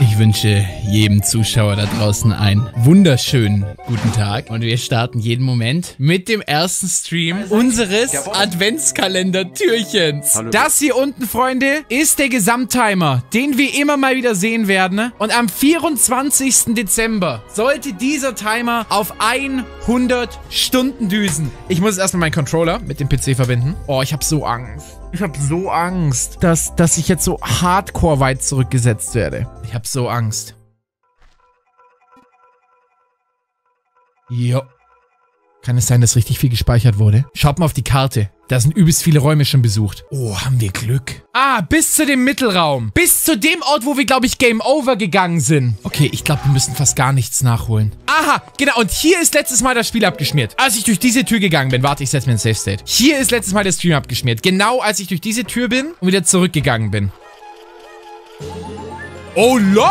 Ich wünsche jedem Zuschauer da draußen einen wunderschönen guten Tag. Und wir starten jeden Moment mit dem ersten Stream unseres Adventskalender-Türchens. Das hier unten, Freunde, ist der Gesamttimer, den wir immer mal wieder sehen werden. Und am 24. Dezember sollte dieser Timer auf 100 Stunden düsen. Ich muss erstmal meinen Controller mit dem PC verbinden. Oh, ich habe so Angst. Ich habe so Angst, dass ich jetzt so hardcore weit zurückgesetzt werde. Ich habe so Angst. Jo. Kann es sein, dass richtig viel gespeichert wurde? Schaut mal auf die Karte. Da sind übelst viele Räume schon besucht. Oh, haben wir Glück. Ah, bis zu dem Mittelraum. Bis zu dem Ort, wo wir, glaube ich, Game Over gegangen sind. Okay, ich glaube, wir müssen fast gar nichts nachholen. Aha, genau. Und hier ist letztes Mal das Spiel abgeschmiert. Als ich durch diese Tür gegangen bin. Warte, ich setze mir ein Safe State. Hier ist letztes Mal der Stream abgeschmiert. Genau, als ich durch diese Tür bin und wieder zurückgegangen bin. Oh, lol.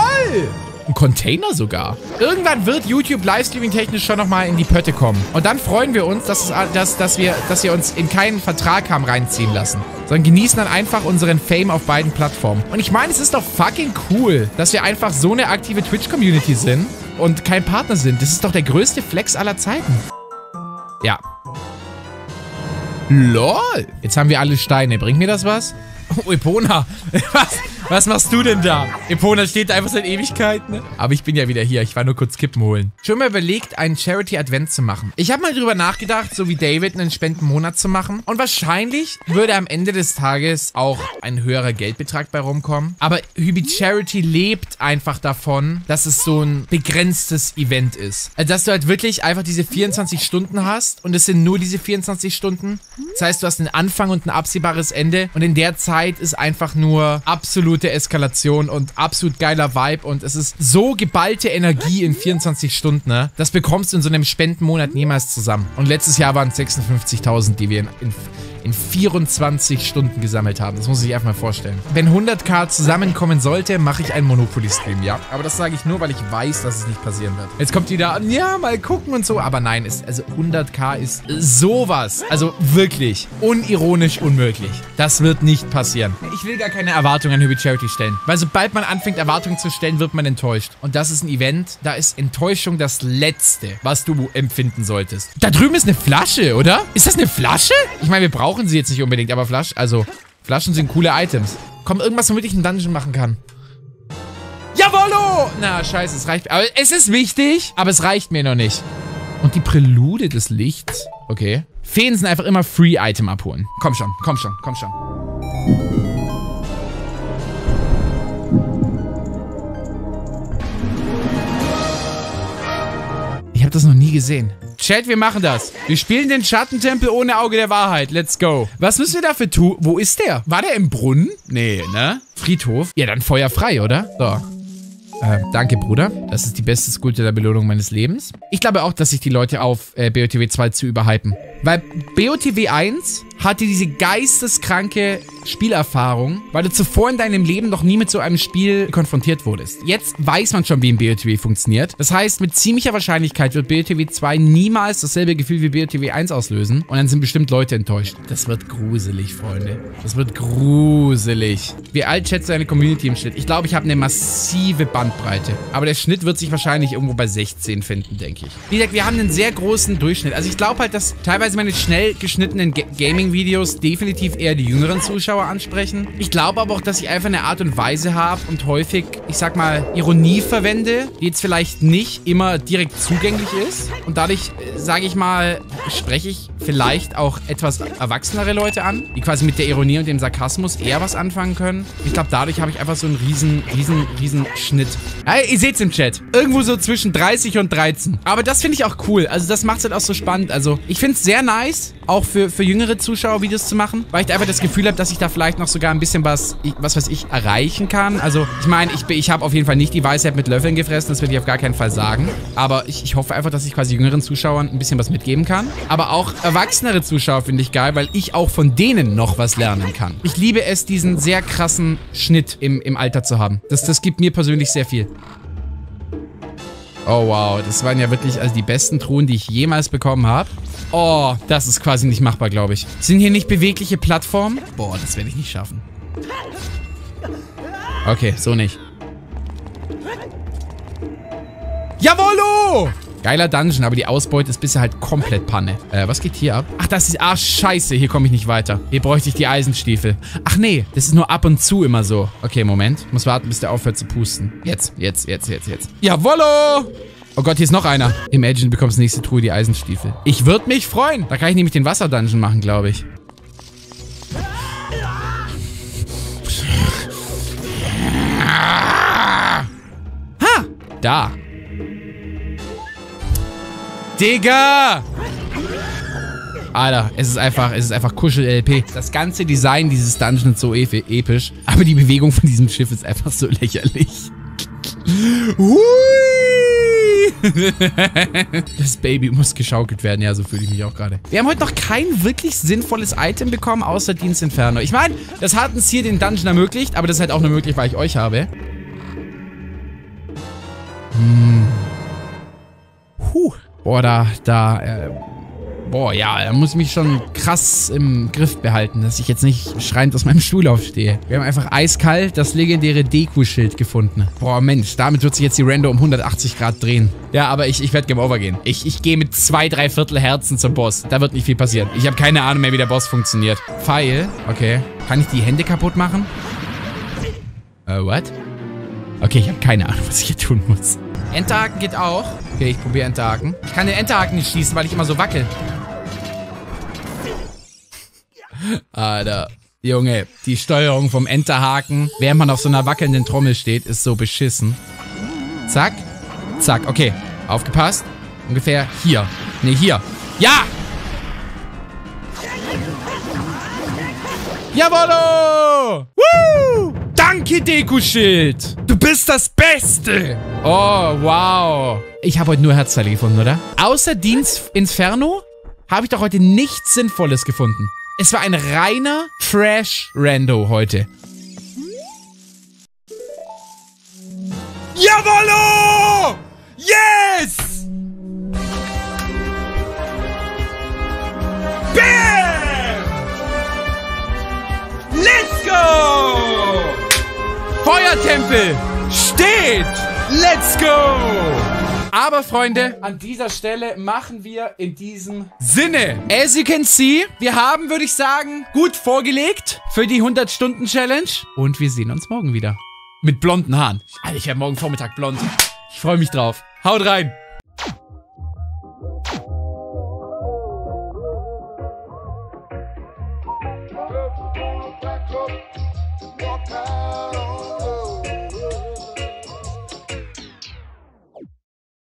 Ein Container sogar. Irgendwann wird YouTube Livestreaming-technisch schon nochmal in die Pötte kommen. Und dann freuen wir uns, dass wir uns in keinen Vertrag haben reinziehen lassen. Sondern genießen dann einfach unseren Fame auf beiden Plattformen. Und ich meine, es ist doch fucking cool, dass wir einfach so eine aktive Twitch-Community sind und kein Partner sind. Das ist doch der größte Flex aller Zeiten. Ja. LOL. Jetzt haben wir alle Steine. Bringt mir das was? Oh, Epona. Was machst du denn da? Epona steht da einfach seit Ewigkeiten, ne? Aber ich bin ja wieder hier. Ich war nur kurz Kippen holen. Schon mal überlegt, einen Charity-Advent zu machen. Ich habe mal drüber nachgedacht, so wie David einen Spendenmonat zu machen. Und wahrscheinlich würde am Ende des Tages auch ein höherer Geldbetrag bei rumkommen. Aber Hübi Charity lebt einfach davon, dass es so ein begrenztes Event ist. Also, dass du halt wirklich einfach diese 24 Stunden hast. Und es sind nur diese 24 Stunden. Das heißt, du hast einen Anfang und ein absehbares Ende. Und in der Zeit ist einfach nur absolut Eskalation und absolut geiler Vibe und es ist so geballte Energie in 24 Stunden, ne? Das bekommst du in so einem Spendenmonat niemals zusammen. Und letztes Jahr waren es 56.000, die wir in 24 Stunden gesammelt haben. Das muss ich sich einfach mal vorstellen. Wenn 100.000 zusammenkommen sollte, mache ich einen Monopoly-Stream, ja. Aber das sage ich nur, weil ich weiß, dass es nicht passieren wird. Jetzt kommt die da, ja, mal gucken und so. Aber nein, also 100.000 ist sowas. Also wirklich unironisch unmöglich. Das wird nicht passieren. Ich will gar keine Erwartungen an Hübi Charity stellen. Weil sobald man anfängt, Erwartungen zu stellen, wird man enttäuscht. Und das ist ein Event, da ist Enttäuschung das Letzte, was du empfinden solltest. Da drüben ist eine Flasche, oder? Ist das eine Flasche? Ich meine, wir brauchen sie jetzt nicht unbedingt, aber Flaschen sind coole Items. Komm, irgendwas, womit ich einen Dungeon machen kann. Jawollo! Na, scheiße, es reicht. Aber es ist wichtig, aber es reicht mir noch nicht. Und die Prälude des Lichts. Okay. Feen sind einfach immer Free-Item abholen. Komm schon, komm schon, komm schon. Ich habe das noch nie gesehen. Chat, wir machen das. Wir spielen den Schattentempel ohne Auge der Wahrheit. Let's go. Was müssen wir dafür tun? Wo ist der? War der im Brunnen? Nee, ne? Friedhof? Ja, dann feuerfrei, oder? So. Danke, Bruder. Das ist die beste Skulptur der Belohnung meines Lebens. Ich glaube auch, dass sich die Leute auf BOTW 2 zu überhypen. Weil BOTW 1 hatte diese geisteskranke Spielerfahrung, weil du zuvor in deinem Leben noch nie mit so einem Spiel konfrontiert wurdest. Jetzt weiß man schon, wie ein BOTW funktioniert. Das heißt, mit ziemlicher Wahrscheinlichkeit wird BOTW 2 niemals dasselbe Gefühl wie BOTW 1 auslösen. Und dann sind bestimmt Leute enttäuscht. Das wird gruselig, Freunde. Das wird gruselig. Wie alt schätzt du eine Community im Schnitt? Ich glaube, ich habe eine massive Bandbreite. Aber der Schnitt wird sich wahrscheinlich irgendwo bei 16 finden, denke ich. Wie gesagt, wir haben einen sehr großen Durchschnitt. Also ich glaube halt, dass teilweise meine schnell geschnittenen Gaming-Videos definitiv eher die jüngeren Zuschauer ansprechen. Ich glaube aber auch, dass ich einfach eine Art und Weise habe und häufig, ich sag mal, Ironie verwende, die jetzt vielleicht nicht immer direkt zugänglich ist. Und dadurch, sage ich mal, spreche ich vielleicht auch etwas erwachsenere Leute an, die quasi mit der Ironie und dem Sarkasmus eher was anfangen können. Ich glaube, dadurch habe ich einfach so einen riesen Schnitt. Ja, ihr seht's im Chat. Irgendwo so zwischen 30 und 13. Aber das finde ich auch cool. Also das macht's halt auch so spannend. Also ich finde es sehr nice, auch für jüngere Zuschauer Videos zu machen, weil ich einfach das Gefühl habe, dass ich da vielleicht noch sogar ein bisschen was erreichen kann. Also, ich meine, ich habe auf jeden Fall nicht die Weisheit mit Löffeln gefressen, das will ich auf gar keinen Fall sagen. Aber ich hoffe einfach, dass ich quasi jüngeren Zuschauern ein bisschen was mitgeben kann. Aber auch erwachsenere Zuschauer finde ich geil, weil ich auch von denen noch was lernen kann. Ich liebe es, diesen sehr krassen Schnitt im Alter zu haben. Das gibt mir persönlich sehr viel. Oh, wow. Das waren ja wirklich also die besten Truhen, die ich jemals bekommen habe. Oh, das ist quasi nicht machbar, glaube ich. Sind hier nicht bewegliche Plattformen? Boah, das werde ich nicht schaffen. Okay, so nicht. Jawollo! Geiler Dungeon, aber die Ausbeute ist bisher halt komplett Panne. Was geht hier ab? Ach, das ist... Ah, scheiße, hier komme ich nicht weiter. Hier bräuchte ich die Eisenstiefel. Ach nee, das ist nur ab und zu immer so. Okay, Moment. Muss warten, bis der aufhört zu pusten. Jetzt. Jawollo! Oh Gott, hier ist noch einer. Imagine, du bekommst nächste Truhe die Eisenstiefel. Ich würde mich freuen. Da kann ich nämlich den Wasser-Dungeon machen, glaube ich. Ha! Da. Digga! Alter, es ist einfach Kuschel-LP. Das ganze Design dieses Dungeons ist so episch, aber die Bewegung von diesem Schiff ist einfach so lächerlich. Hui! Das Baby muss geschaukelt werden, ja, so fühle ich mich auch gerade. Wir haben heute noch kein wirklich sinnvolles Item bekommen, außer Dins Inferno. Ich meine, das hat uns hier den Dungeon ermöglicht, aber das ist halt auch nur möglich, weil ich euch habe. Huh. Boah, boah, ja, da muss ich mich schon krass im Griff behalten, dass ich jetzt nicht schreiend aus meinem Stuhl aufstehe. Wir haben einfach eiskalt das legendäre Deku-Schild gefunden. Boah, Mensch, damit wird sich jetzt die Rando um 180 Grad drehen. Ja, aber ich werde Game Over gehen. Ich gehe mit 2 3/4 Herzen zum Boss. Da wird nicht viel passieren. Ich habe keine Ahnung mehr, wie der Boss funktioniert. Pfeil, okay. Kann ich die Hände kaputt machen? What? Okay, ich habe keine Ahnung, was ich hier tun muss. Enterhaken geht auch. Okay, ich probiere Enterhaken. Ich kann den Enterhaken nicht schießen, weil ich immer so wackel. Alter. Junge, die Steuerung vom Enterhaken, während man auf so einer wackelnden Trommel steht, ist so beschissen. Zack. Zack. Okay. Aufgepasst. Ungefähr hier. Ne, hier. Ja! Jawollo! Woo! Danke, Deku-Schild! Du bist das Beste! Oh, wow. Ich habe heute nur Herzteile gefunden, oder? Außer Dins Inferno habe ich doch heute nichts Sinnvolles gefunden. Es war ein reiner Trash-Rando heute. Jawollo! Yes! Bam! Let's go! Feuertempel steht! Let's go! Aber Freunde, an dieser Stelle machen wir in diesem Sinne. As you can see, wir haben, würde ich sagen, gut vorgelegt für die 100-Stunden-Challenge. Und wir sehen uns morgen wieder. Mit blonden Haaren. Alter, ich werde morgen Vormittag blond. Ich freue mich drauf. Haut rein!